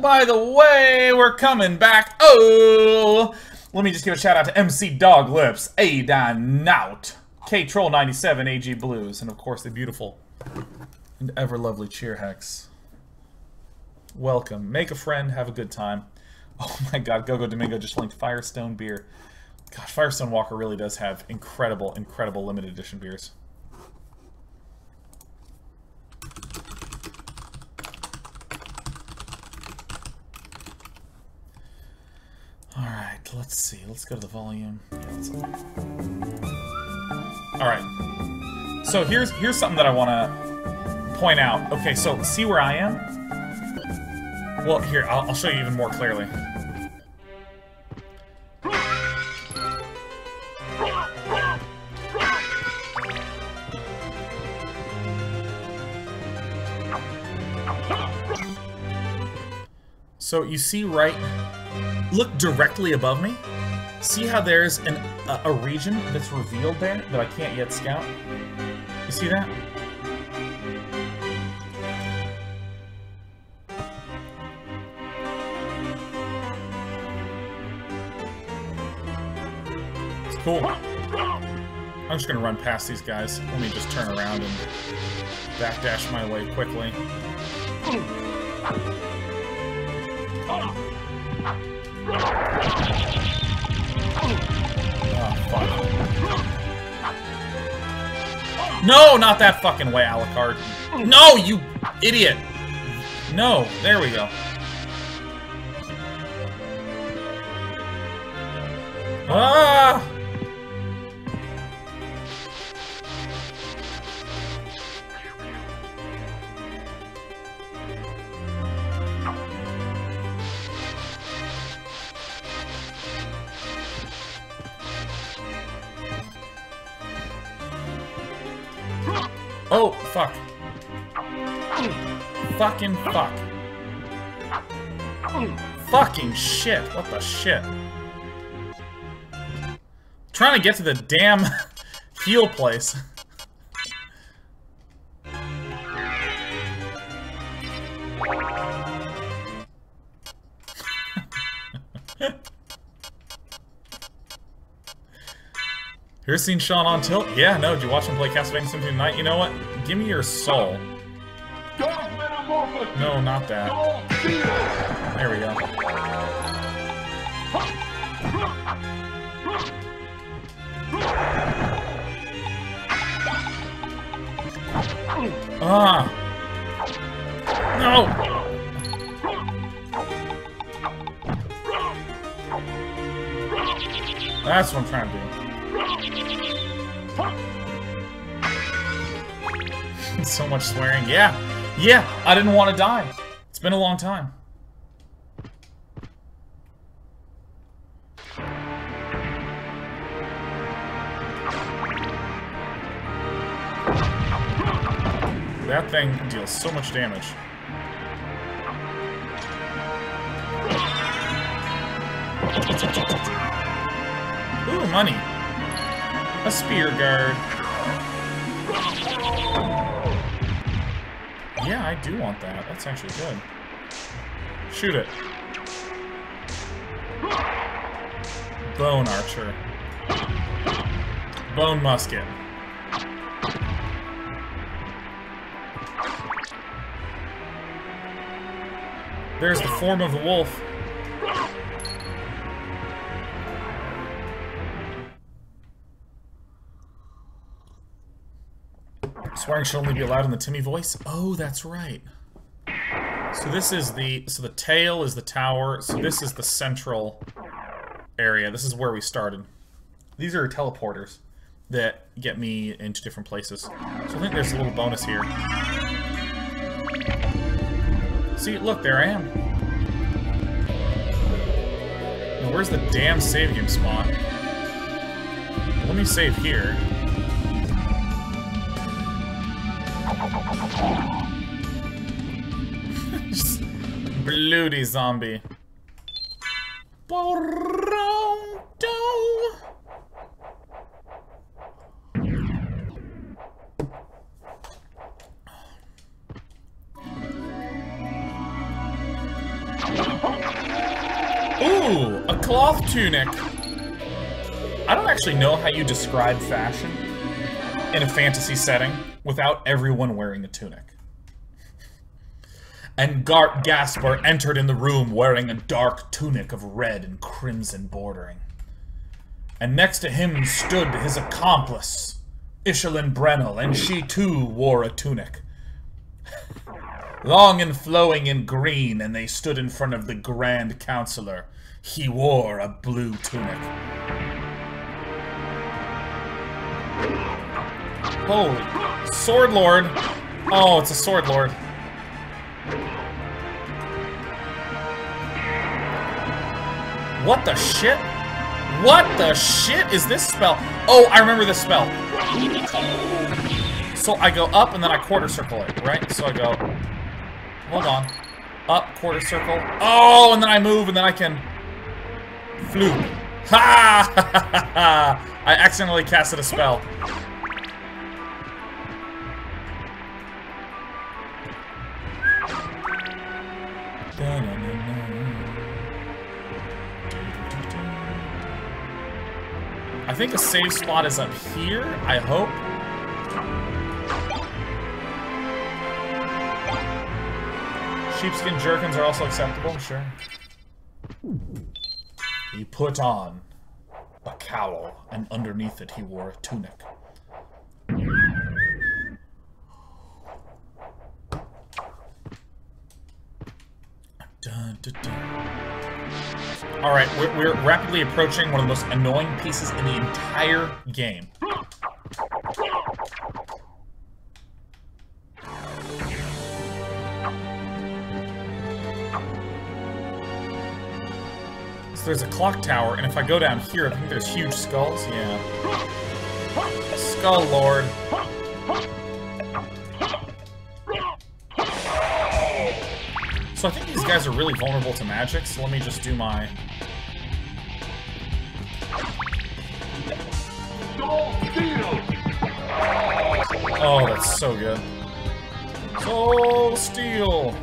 by the way, we're coming back. Oh, let me just give a shout out to MC Dog Lips, A Dynout, K Troll 97, AG Blues, and of course the beautiful and ever lovely Cheer Hex. Welcome. Make a friend. Have a good time. Oh my God, Gogo Domingo just linked Firestone beer. God, Firestone Walker really does have incredible, incredible limited edition beers. Alright, let's see. Let's go to the volume. Yeah, alright. So here's something that I want to point out. Okay, so see where I am? Well, here, I'll show you even more clearly. So you see right... Look directly above me. See how there's a region that's revealed there that I can't yet scout? You see that? It's cool. I'm just gonna run past these guys. Let me just turn around and backdash my way quickly. Oh, fuck. No, not that fucking way, Alucard. No, you idiot. No, there we go. Ah! Oh, fuck. Fucking fuck. Fucking shit. What the shit? I'm trying to get to the damn heal place. Ever seen Sean on tilt? Yeah, no, did you watch him play Castlevania Symphony of the Night? You know what? Give me your soul. No, not that. There we go. Ah! No! That's what I'm trying to do. So much swearing. Yeah. Yeah, I didn't want to die. It's been a long time. That thing deals so much damage. Ooh, money. A spear guard. Yeah, I do want that. That's actually good. Shoot it. Bone archer. Bone musket. There's the form of the wolf. Swearing should only be allowed in the Timmy voice. Oh, that's right. So this is the... So the tail is the tower. So this is the central area. This is where we started. These are teleporters that get me into different places. So I think there's a little bonus here. See, look, there I am. Now, where's the damn save game spot? Let me save here. Bloody zombie. Ooh, a cloth tunic. I don't actually know how you describe fashion in a fantasy setting without everyone wearing a tunic. And Gaspar entered in the room wearing a dark tunic of red and crimson bordering. And next to him stood his accomplice, Ishalyn Brennel, and she too wore a tunic. Long and flowing in green, and they stood in front of the Grand Counselor. He wore a blue tunic. Holy Sword Lord! Oh, it's a Sword Lord. What the shit? What the shit is this spell? Oh, I remember this spell. So I go up and then I quarter circle it, right? So I go, hold on, up, quarter circle. Oh, and then I move and then I can fluke. Ha! I accidentally casted a spell. I think a safe spot is up here, I hope. Sheepskin jerkins are also acceptable, sure. He put on a cowl, and underneath it he wore a tunic. Alright, we're rapidly approaching one of the most annoying pieces in the entire game. So there's a clock tower, and if I go down here, I think there's huge skulls. Yeah. Skull Lord. So I think these guys are really vulnerable to magic, so let me just do my... Soul Steel! Oh, that's so good. Soul Steel!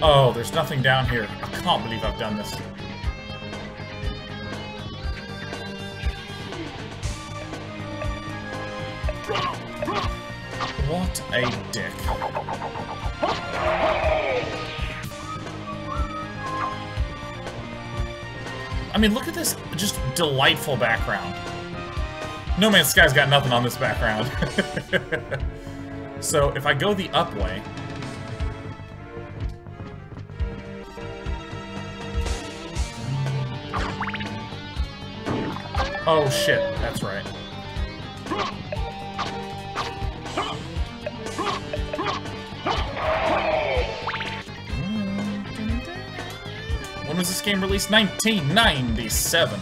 Oh, there's nothing down here. I can't believe I've done this. What a dick. I mean, look at this just delightful background. No Man's Sky's got nothing on this background. So, if I go the up way... Oh, shit. That's right. When was this game released? 1997.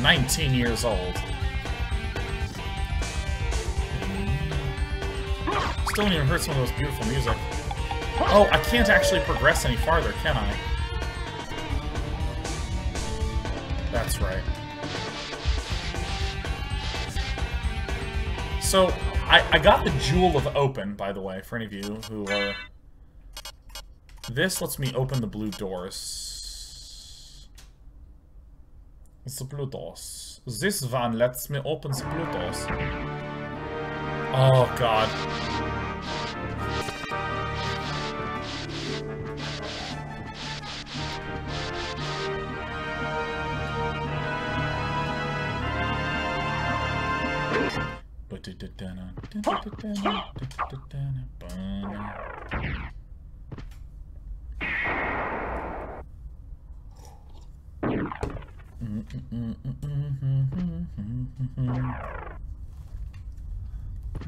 19 years old. Still haven't even heard some of those beautiful music. Oh, I can't actually progress any farther, can I? That's right. So, I got the Jewel of Open, by the way, for any of you who are... This lets me open the blue doors. It's the blue doors. This one lets me open the blue doors. Oh god.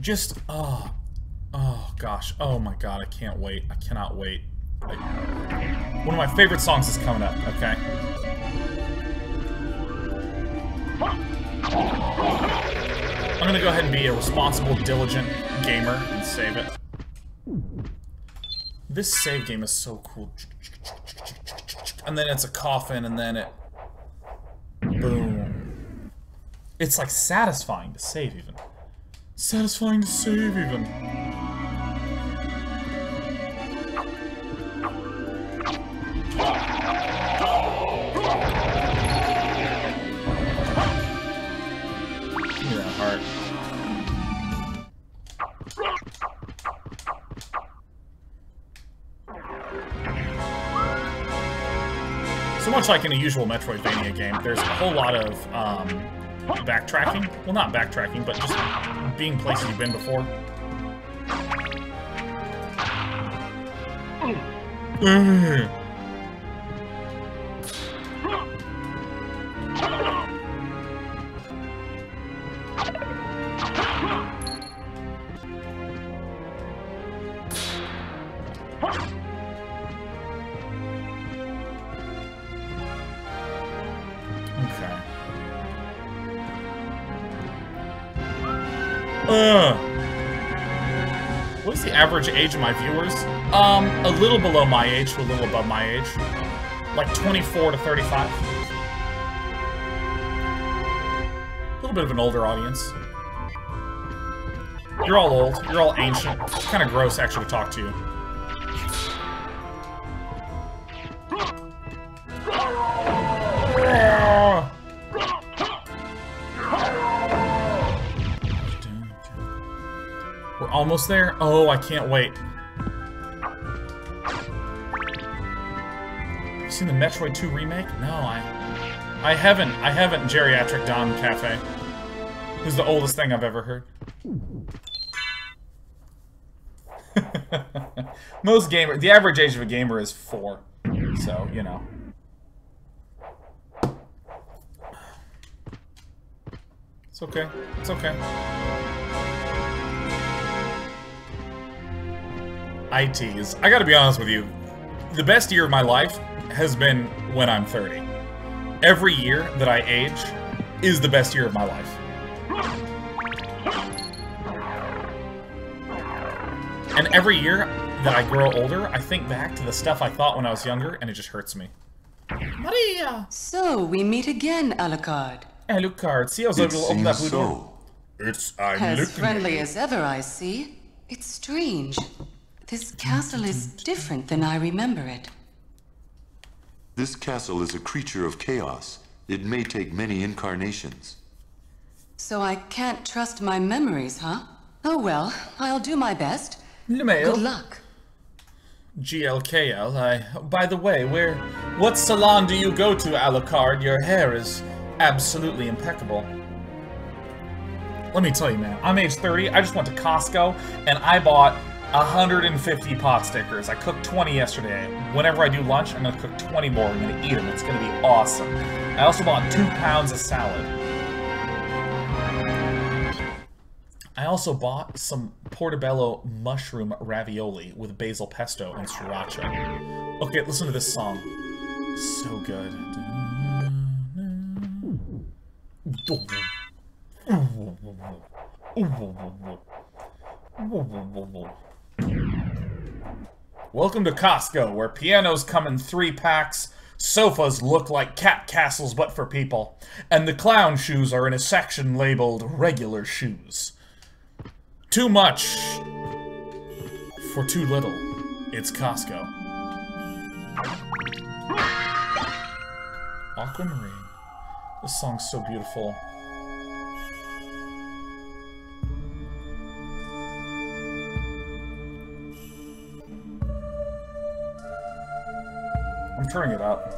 Just, oh gosh, oh my god, I can't wait, I cannot wait. One of my favorite songs is coming up, okay? I'm gonna go ahead and be a responsible, diligent gamer and save it. This save game is so cool. And then it's a coffin, and then it... Boom. It's like satisfying to save even. Satisfying to save even. So much like in a usual Metroidvania game, there's a whole lot of backtracking. Well, not backtracking, but just being places you've been before. What is the average age of my viewers? A little below my age to a little above my age. Like 24 to 35. A little bit of an older audience. You're all old. You're all ancient. It's kind of gross, actually, to talk to you. Almost there? Oh, I can't wait. Have you seen the Metroid 2 remake? No, I haven't. I haven't. Geriatric Dom Cafe. This is the oldest thing I've ever heard. Most gamers, the average age of a gamer is 4. So, you know. It's okay. It's okay. ITs. I gotta be honest with you, the best year of my life has been when I'm 30. Every year that I age is the best year of my life. And every year that I grow older, I think back to the stuff I thought when I was younger, and it just hurts me. Maria! So, we meet again, Alucard. Alucard, see, I was able to open that window. It's as friendly as ever, I see. It's strange. This castle is different than I remember it. This castle is a creature of chaos. It may take many incarnations. So I can't trust my memories, huh? Oh well, I'll do my best. Good luck. GLKL, by the way, what salon do you go to, Alucard? Your hair is absolutely impeccable. Let me tell you, man, I'm age 30, I just went to Costco, and I bought 150 pot stickers. I cooked 20 yesterday. Whenever I do lunch, I'm gonna cook 20 more. I'm gonna eat them. It's gonna be awesome. I also bought 2 pounds of salad. I also bought some portobello mushroom ravioli with basil pesto and sriracha. Okay, listen to this song. It's so good. Welcome to Costco, where pianos come in 3-packs, sofas look like cat castles but for people, and the clown shoes are in a section labeled regular shoes. Too much for too little. It's Costco. Aquamarine. This song's so beautiful. I'm turning it up.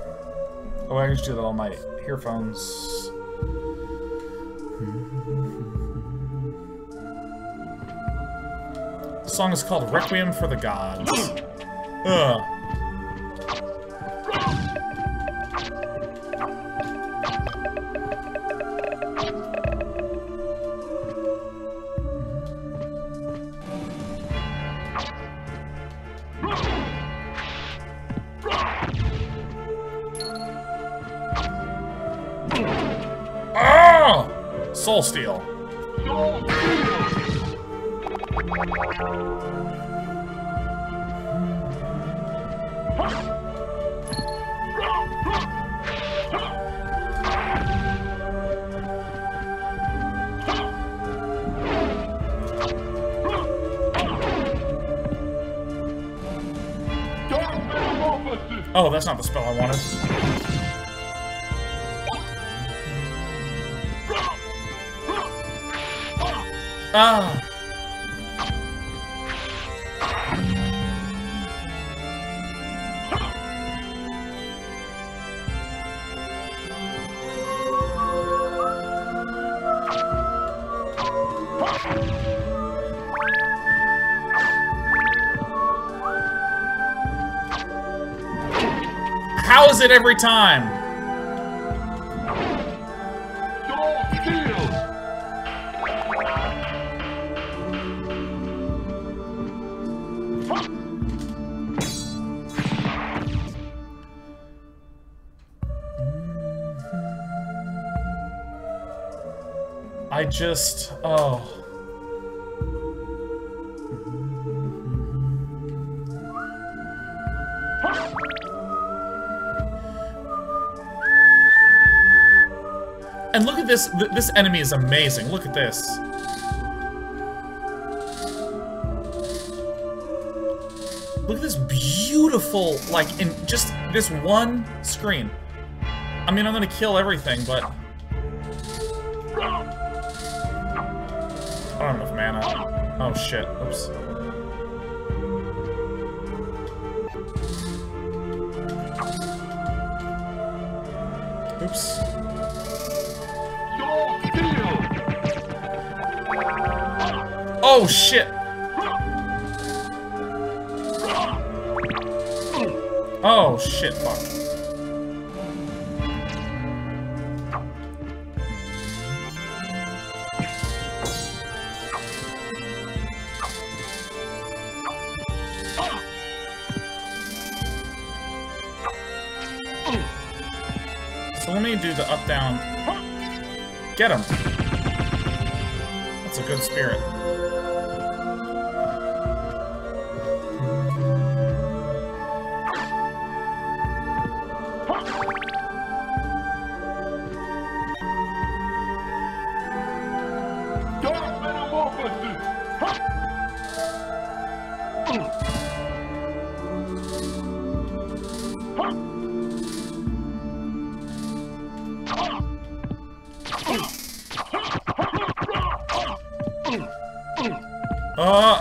Oh, I used to do that on my earphones. The song is called Requiem for the Gods. Ugh. Soul Steel. Oh, that's not the spell I wanted. Ah! How is it every time? Soul Steel. I just... oh... And look at this, this enemy is amazing. Look at this. Look at this beautiful, like, in just this one screen. I mean, I'm gonna kill everything, but... I don't have enough mana. Oh shit, oops. Oops. Oh shit! Oh shit, fuck. So let me do the up down. Get him! That's a good spirit.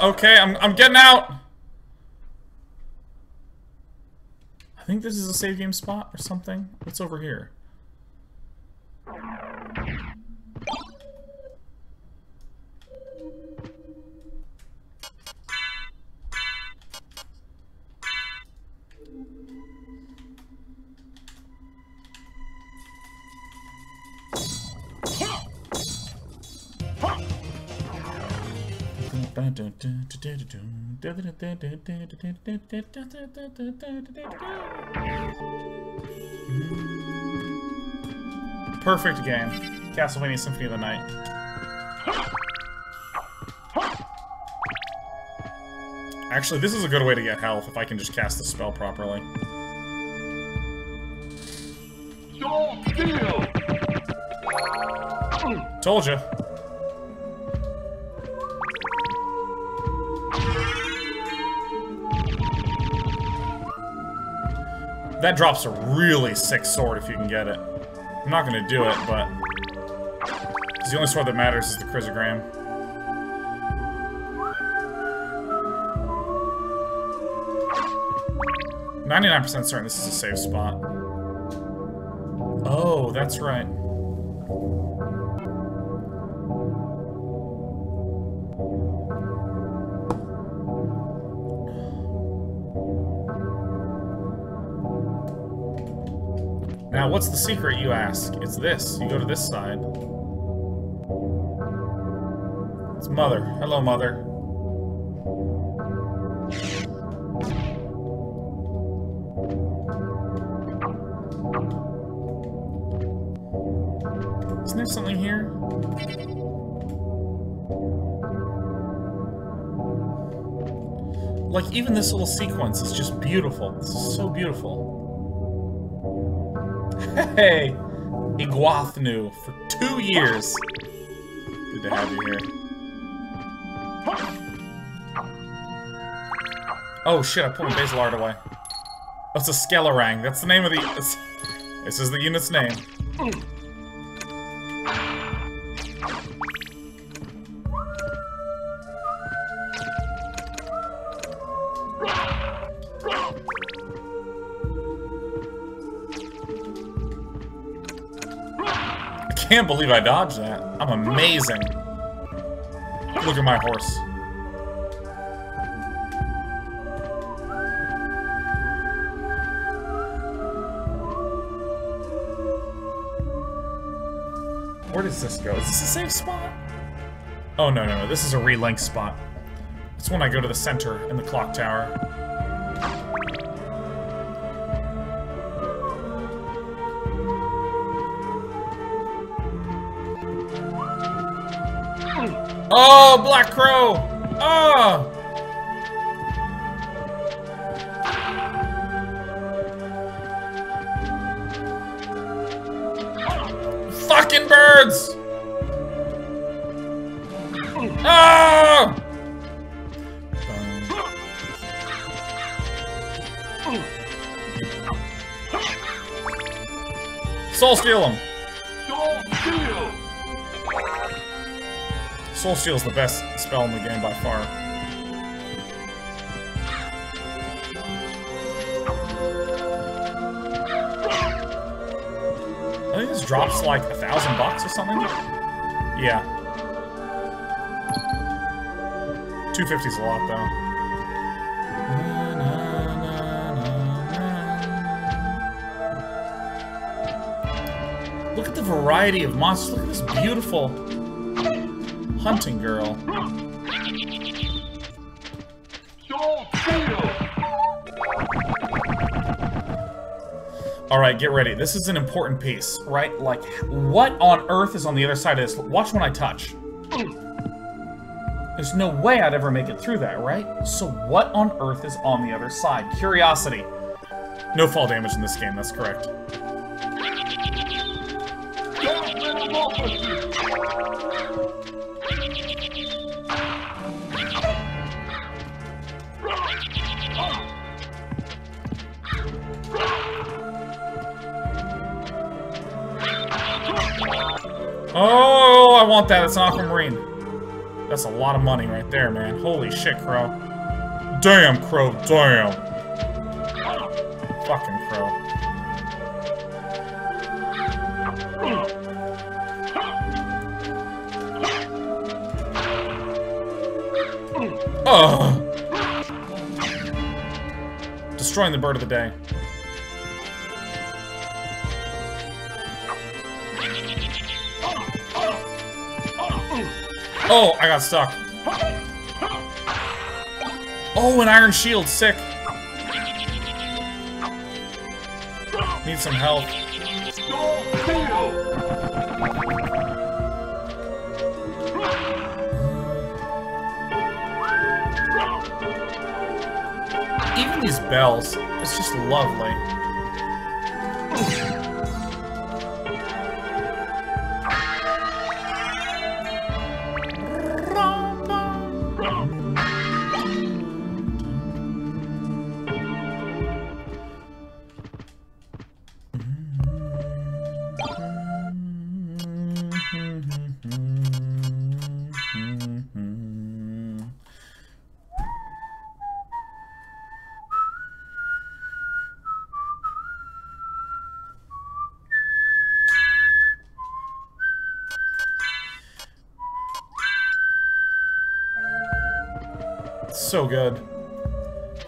Okay, I'm getting out! I think this is a save game spot or something. What's over here? Perfect game. Castlevania Symphony of the Night. Actually, this is a good way to get health if I can just cast the spell properly. Told ya. That drops a really sick sword if you can get it. I'm not gonna do it, but... 'cause the only sword that matters is the Chrysogram. I'm 99% certain this is a safe spot. Oh, that's right. Now, what's the secret, you ask? It's this. You go to this side. It's Mother. Hello, Mother. Isn't there something here? Like, even this little sequence is just beautiful. This is so beautiful. Hey! Iguathnu for 2 years. Good to have you here. Oh shit, I put my basil art away. That's a Skelarang. That's the name of the... this is the unit's name. I can't believe I dodged that. I'm amazing. Look at my horse. Where does this go? Is this the same spot? Oh, no, no, no. This is a relink spot. It's when I go to the center in the clock tower. Oh, Black Crow! Oh! Fucking birds! Oh! Soul Steal him! Soul Steel is the best spell in the game by far. I think this drops like $1,000 or something. Yeah. 250's a lot though. Look at the variety of monsters. Look at this beautiful hunting girl. Alright, get ready. This is an important piece, right? Like, what on earth is on the other side of this? Watch when I touch. There's no way I'd ever make it through that, right? So what on earth is on the other side? Curiosity. No fall damage in this game, that's correct. Oh, I want that. It's an aquamarine. That's a lot of money right there, man. Holy shit, Crow. Damn, Crow, damn. Fucking Crow. Ugh. Destroying the bird of the day. Oh, I got stuck. Oh, an iron shield, sick. Need some help. Even these bells, it's just lovely. So good.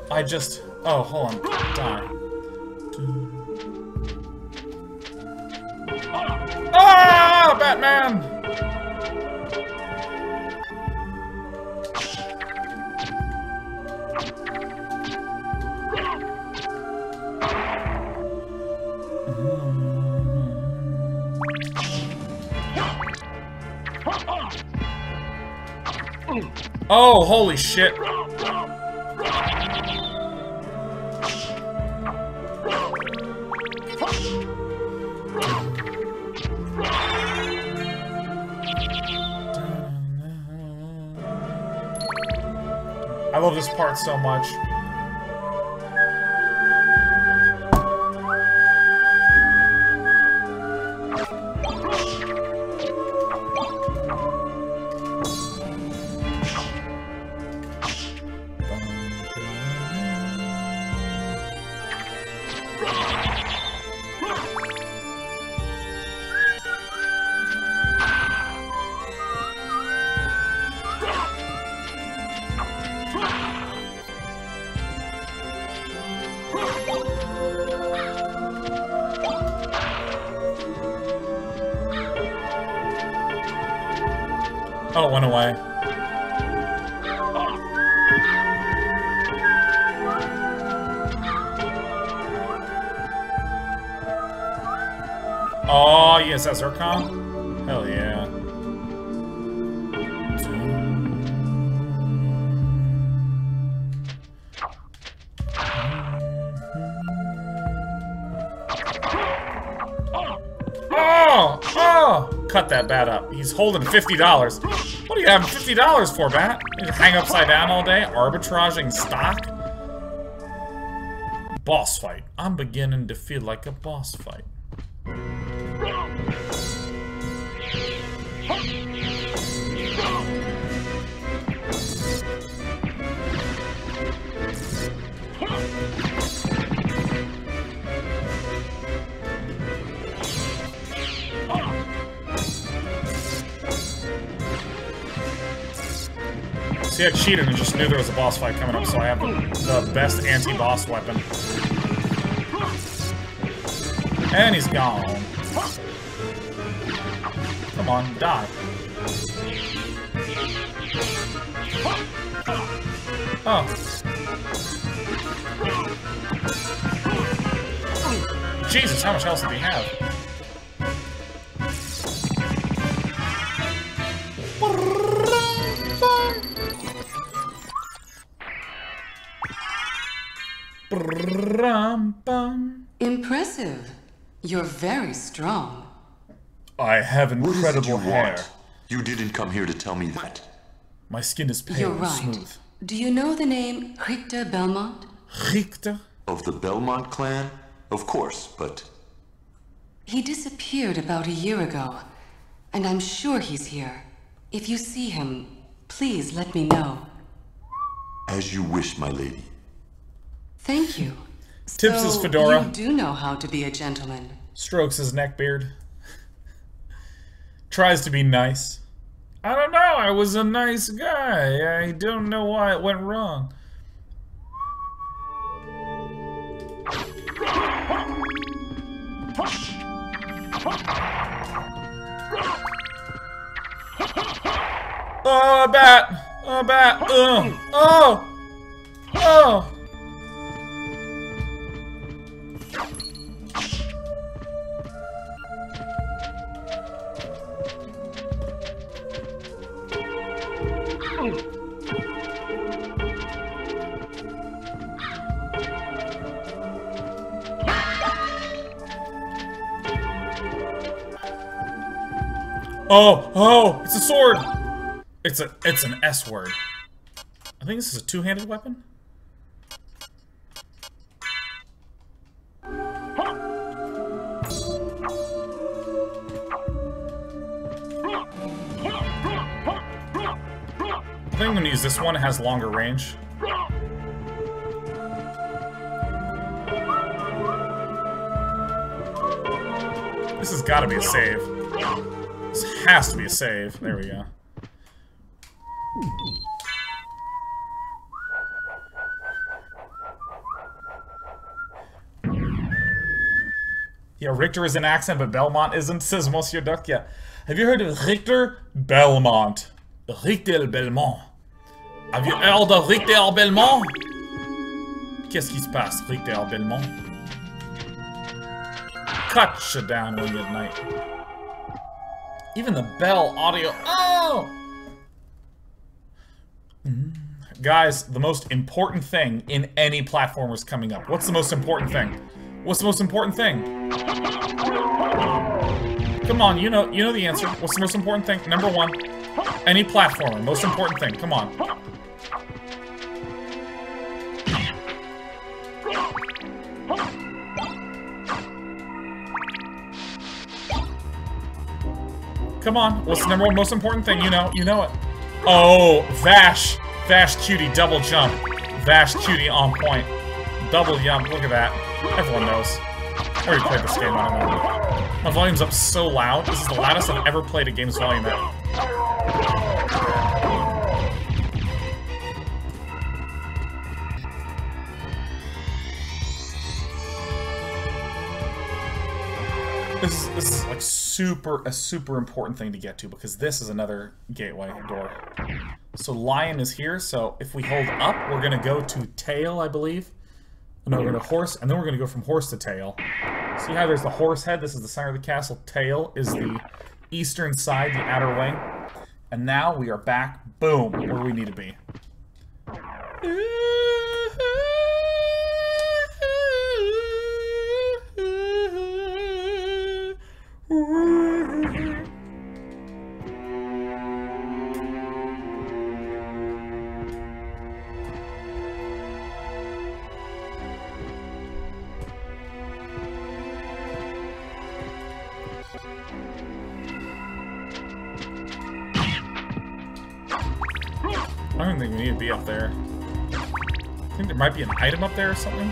I just... Oh, hold on. Die. Ah! Batman! Oh, holy shit. I love this part so much. Oh, it went away. Oh, yes, that's her comp? Hell yeah. Cut that bat up. He's holding $50. What are you having $50 for, bat? You just hang upside down all day, arbitraging stock? Boss fight. I'm beginning to feel like a boss fight. See, I cheated and just knew there was a boss fight coming up, so I have the best anti-boss weapon. And he's gone. Come on, die. Oh. Jesus, how much else did he have? Impressive. You're very strong. I have incredible hair. You didn't come here to tell me that. My skin is pale and smooth. Do you know the name Richter Belmont? Richter? Of the Belmont clan? Of course, but... He disappeared about a year ago, and I'm sure he's here. If you see him, please let me know. As you wish, my lady. Thank you. Tips his fedora. You do know how to be a gentleman. Strokes his neck beard. Tries to be nice. I don't know, I was a nice guy. I don't know why it went wrong. Oh, bat! Oh, bat! Ugh. Oh! Oh! Oh, oh, it's a sword. It's an S word. I think this is a two-handed weapon. I think I'm gonna use this one, it has longer range. This has gotta be a save. This has to be a save. There we go. Yeah, Richter is an accent, but Belmont isn't, says Monsieur Duck. Yeah. Have you heard of Richter Belmont? Richter Belmont. Have you heard of Richter Belmont? Qu'est-ce qui se passe, Richter Belmont? Cut you down when you're at night. Even the bell audio. Oh! Guys, the most important thing in any platformer is coming up. What's the most important thing? What's the most important thing? Come on, you know the answer. What's the most important thing? Number one. Any platformer, most important thing. Come on. Come on, what's the number one most important thing? You know it. Oh, Vash. Vash Cutie, double jump. Vash Cutie on point. Double jump, look at that. Everyone knows. I already played this game, I don't know. My volume's up so loud. This is the loudest I've ever played a game's volume at. This is like a super important thing to get to, because this is another gateway door. So Lion is here, so if we hold up, we're gonna go to tail, I believe. No, we're gonna horse, and then we're gonna go from horse to tail. See how there's the horse head? This is the center of the castle. Tail is the eastern side, the outer wing. And now we are back, boom, where we need to be. I don't think we need to be up there. I think there might be an item up there or something.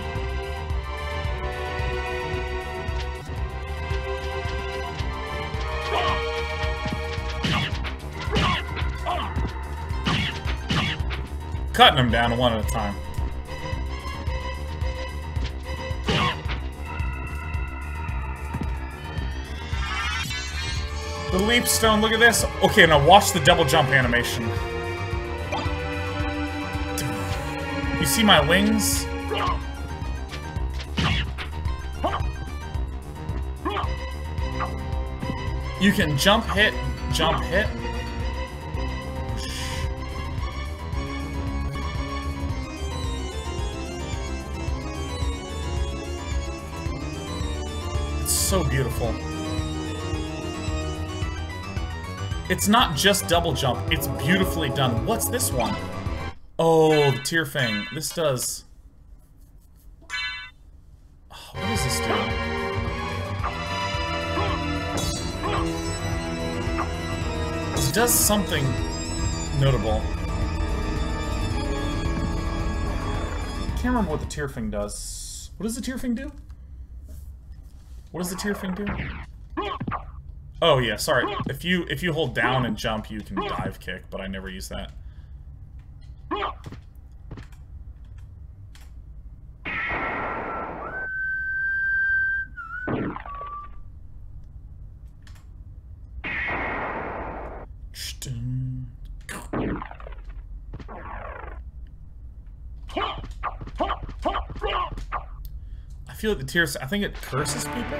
Cutting them down one at a time. The Leap Stone, look at this. Okay, now watch the double jump animation. You see my wings? You can jump, hit, jump, hit. It's so beautiful. It's not just double jump, it's beautifully done. What's this one? Oh, the Tearfang. This does... Oh, what does this do? It does something notable. I can't remember what the Tearfang does. What does the Tearfang do? What does the Tearfang do? Oh yeah, sorry. If you hold down and jump, you can dive kick, but I never use that. I feel like the tears, I think it curses people.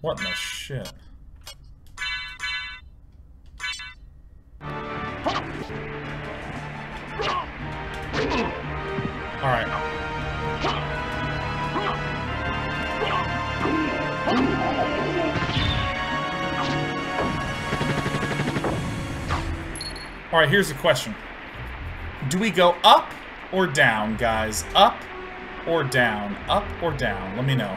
What in the shit? Alright. Alright, here's the question. Do we go up or down, guys? Up or down? Up or down? Let me know.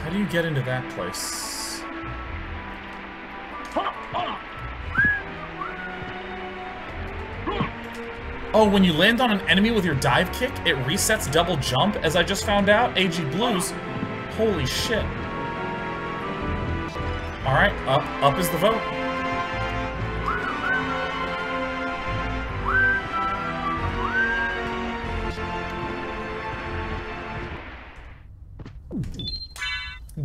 How do you get into that place? Oh, when you land on an enemy with your dive kick, it resets double jump, as I just found out. AG Blues. Holy shit. Alright, up is the vote.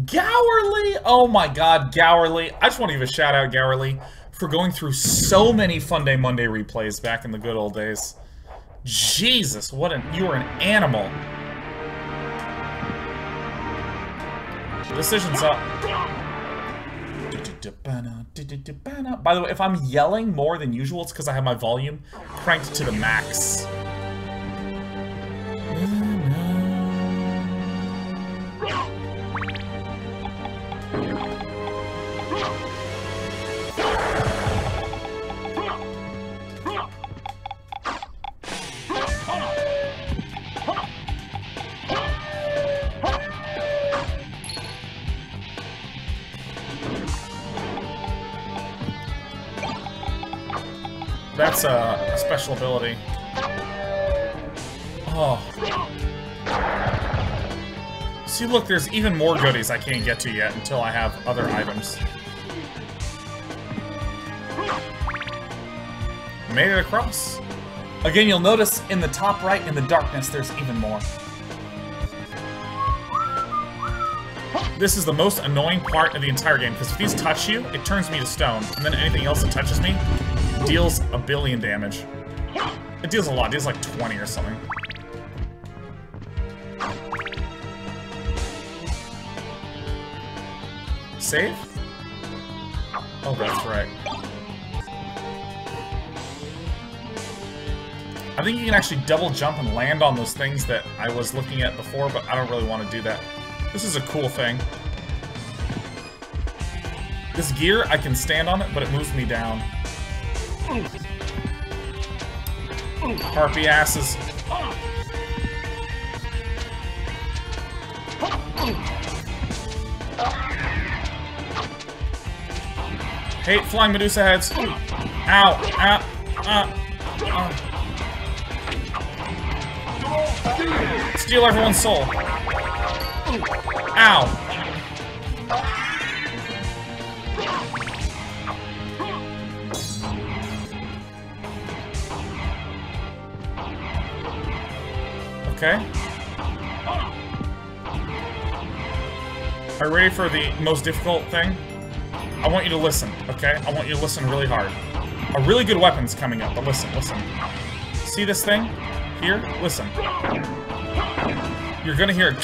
Gowerly! Oh my god, Gowerly. I just want to give a shout out, Gowerly, for going through so many Fun Day Monday replays back in the good old days. Jesus, what you were an animal. Decision's up. By the way, if I'm yelling more than usual, it's because I have my volume cranked to the max. That's a special ability. Oh. See, look, there's even more goodies I can't get to yet until I have other items. made it across. Again, you'll notice in the top right, in the darkness, there's even more. This is the most annoying part of the entire game, because if these touch you, it turns me to stone, and then anything else that touches me deals a billion damage. It deals a lot. It deals like 20 or something. Save? Oh, that's right. I think you can actually double jump and land on those things that I was looking at before, but I don't really want to do that. This is a cool thing. This gear, I can stand on it, but it moves me down. Harpy asses. Hate flying Medusa heads. Ow, ow, ow. Steal everyone's soul. Ow. Okay. Are you ready for the most difficult thing? I want you to listen, okay? I want you to listen really hard. A really good weapon's coming up, but listen, listen. See this thing? Here? Listen. You're gonna hear a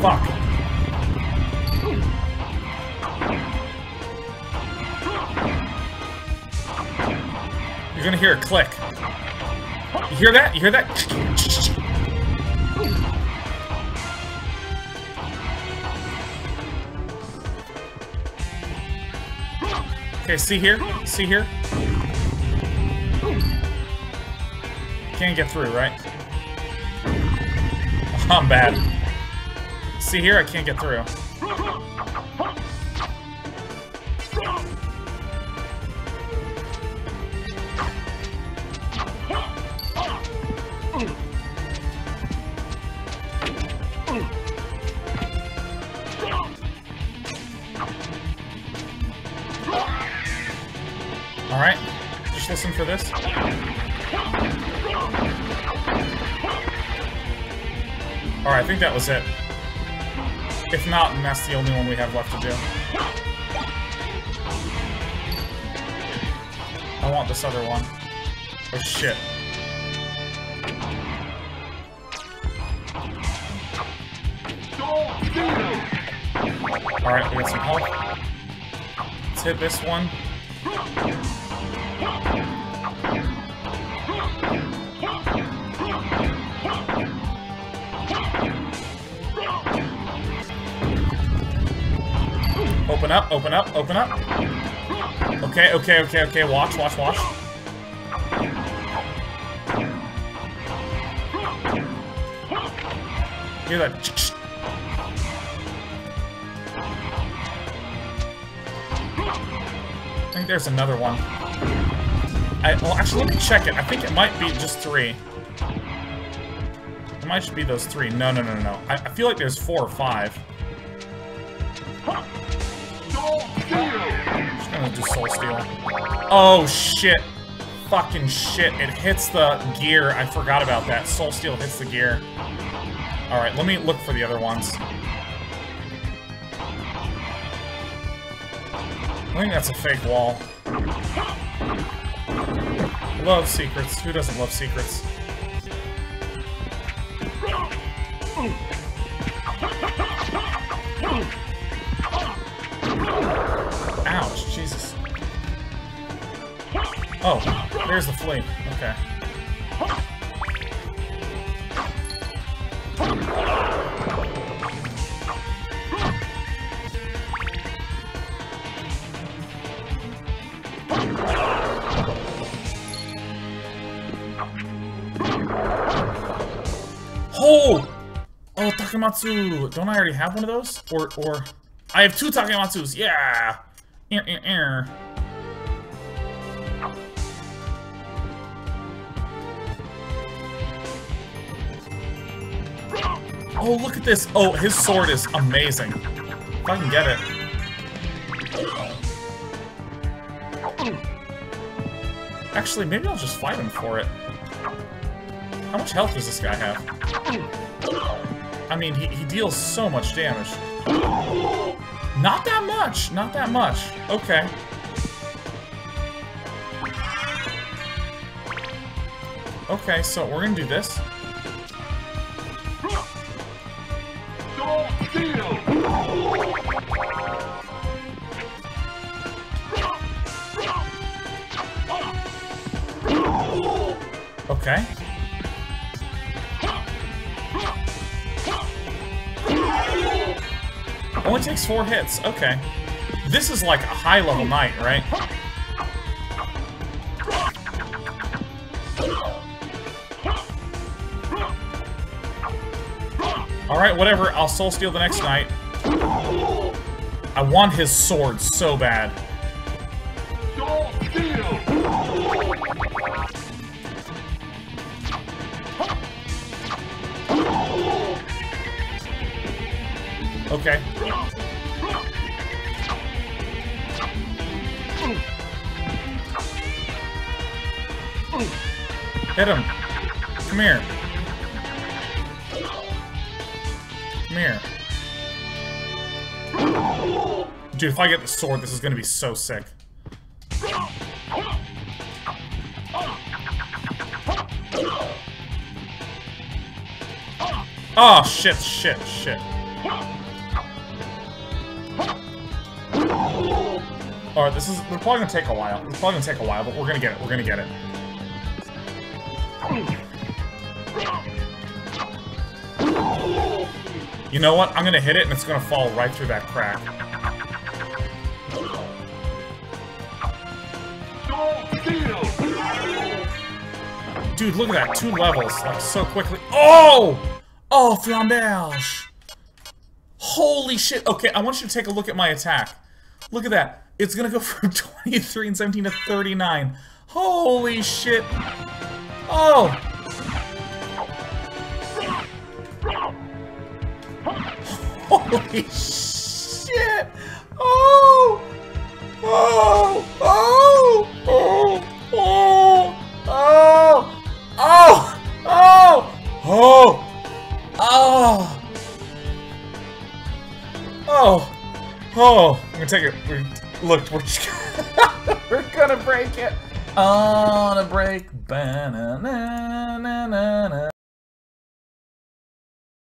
fuck. You're gonna hear a click. You hear that? You hear that? Okay, see here? See here? Can't get through, right? I'm bad. See here? I can't get through. Alright, just listen for this. Alright, I think that was it. If not, then that's the only one we have left to do. I want this other one. Oh shit. Alright, we got some help. Let's hit this one. Open up, open up, open up. Okay, okay, okay, okay, watch, watch, watch. Hear that? I think there's another one. Well, actually, let me check it. I think it might be just three. It might just be those three. No, no, no, no. I feel like there's four or five. I'm just gonna do Soul Steel. Oh, shit. Fucking shit. It hits the gear. I forgot about that. Soul Steel hits the gear. Alright, let me look for the other ones. I think that's a fake wall. Love secrets. Who doesn't love secrets? Ouch, Jesus. Oh, there's the flame. Okay. Oh! Oh, Takematsu! Don't I already have one of those? Or... I have two Takematsus! Yeah! Oh, look at this. Oh, his sword is amazing. If I can get it. Actually, maybe I'll just fight him for it. How much health does this guy have? I mean, he deals so much damage. Not that much! Not that much. Okay. Okay, so we're gonna do this. Okay. Only takes 4 hits. Okay. This is like a high-level knight, right? Alright, whatever. I'll Soul Steel the next night. I want his sword so bad. Okay. Hit him. Come here. Come here. Dude, if I get the sword, this is gonna be so sick. Oh, shit, shit, shit. Alright, this is... We're probably gonna take a while. It's probably gonna take a while, but we're gonna get it. We're gonna get it. You know what? I'm gonna hit it, and it's gonna fall right through that crack. Dude, look at that. 2 levels. Like, so quickly. Oh! Oh, flambage! Holy shit! Okay, I want you to take a look at my attack. Look at that. It's gonna go from 23 and 17 to 39. Holy shit. Oh! Holy shit! Oh! Oh! Oh! Oh! Oh! Oh! Oh! Oh! Oh! Oh! Oh! Oh, I'm gonna take it. Look, we're just gonna, we're gonna break it. On a break. Ba-na-na-na-na-na.